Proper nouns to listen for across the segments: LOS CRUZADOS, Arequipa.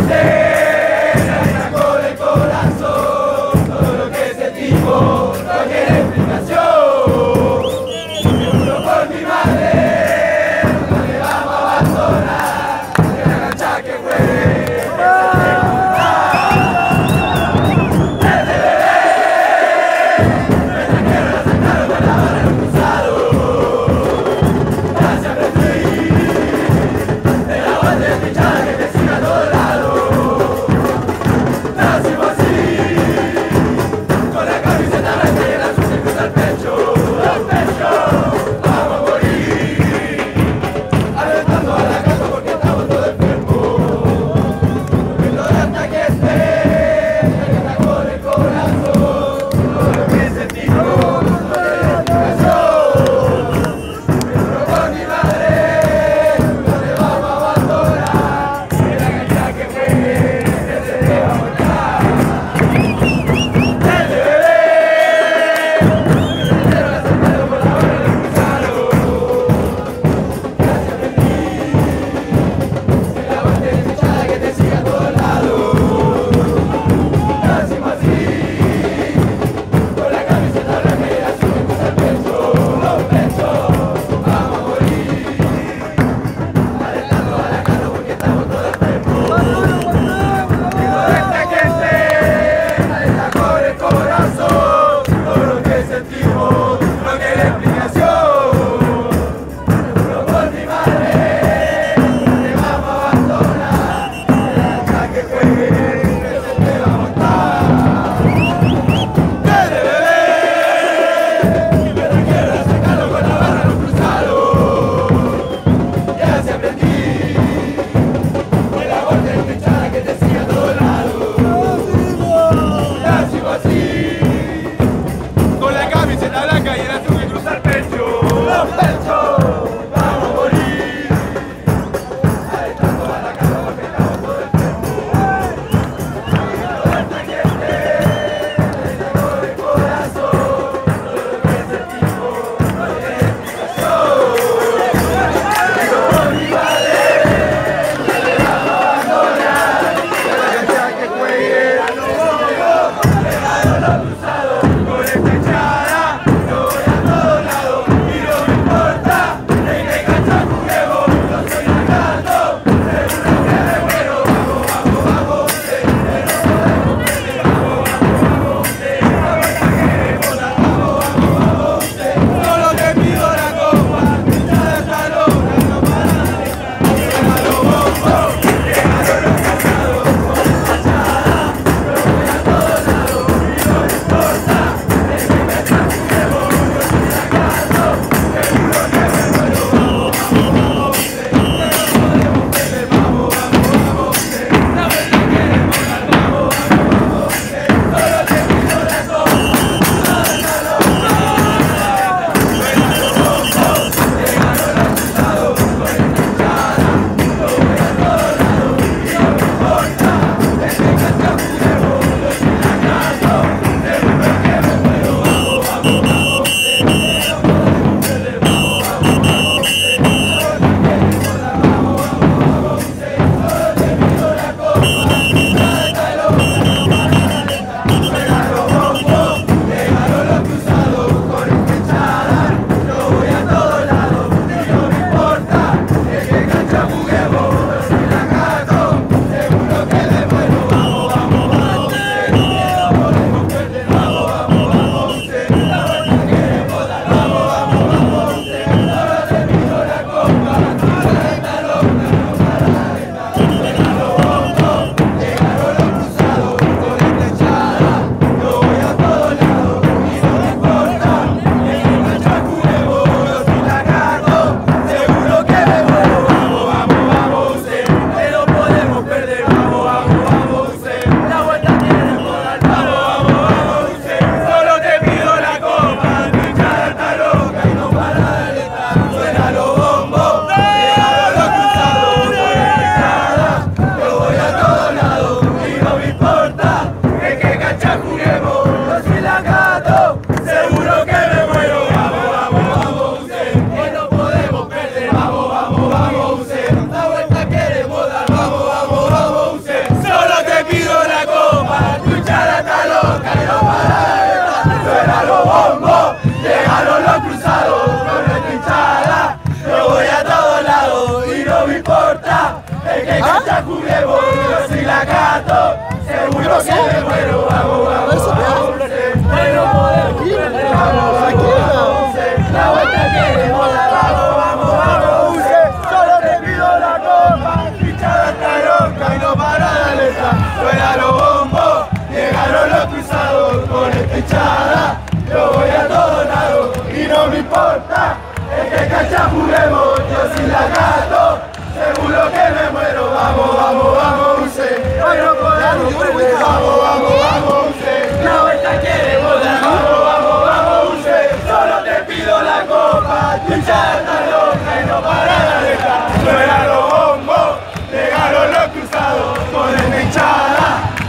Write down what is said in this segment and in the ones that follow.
escena me sacó del corazón. Todo lo que ese tipo no tiene explicación. Me juro por mi madre, no me vamos a abandonar. Que la cancha que fue, ese bebé me sacaron, la sacaron de la barra del cruzado. Gracias a Dios. Todo lado. sacudiremos los silagatos, seguro que me muero, vamos, vamos, vamos, pero podemos comprender, vamos, vamos, la vuelta queremos dar, vamos, vamos, vamos, solo te pido la copa, pinchada esta loca y no parada lenta, suena los bombos, llegaron los cruzados con esta hinchada, yo voy a todo lado y no me importa, es que cancha juguemos los silagatos, seguro que me muero, vamos, vamos, vamos, usted. Hoy no podemos perder, vamos, vamos, vamos, usted. La vuelta queremos dar, vamos, vamos, vamos, usted. Solo te pido la copa, tu hinchada está loca y no para de estar. Suena los bombos, llegaron los cruzados con esta hinchada.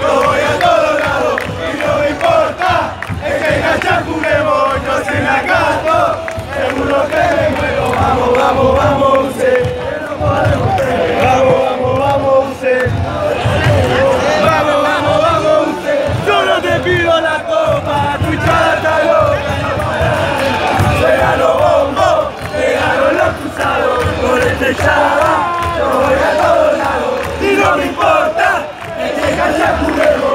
Yo voy a todos lados y no me importa, es que cancha juguemos, yo se la canto. Seguro que me muero, vamos, vamos, vamos, usted. Yo voy a todos lados y no me importa, es que cancha juguemos, yo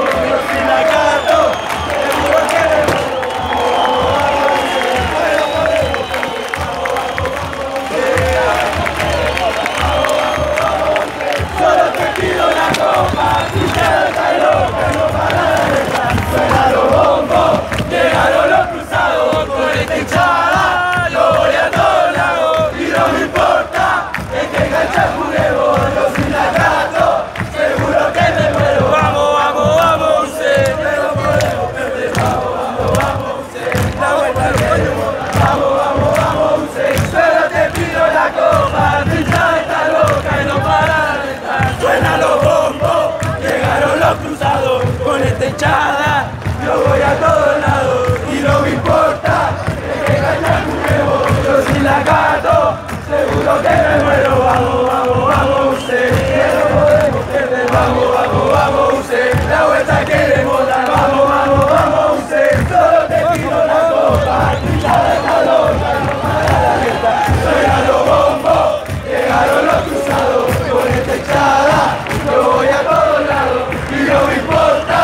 sin la gato, seguro que me muero, vamos, vamos, vamos, usted, que no podemos perder, vamos, vamos, vamos, usted, la vuelta queremos dar, vamos, vamos, vamos, usted, solo te pido la copa, pinchada está loca, no para la neta, suenan los bombos, llegaron los cruzados, con esta hinchada, yo voy a todos lados y no me importa.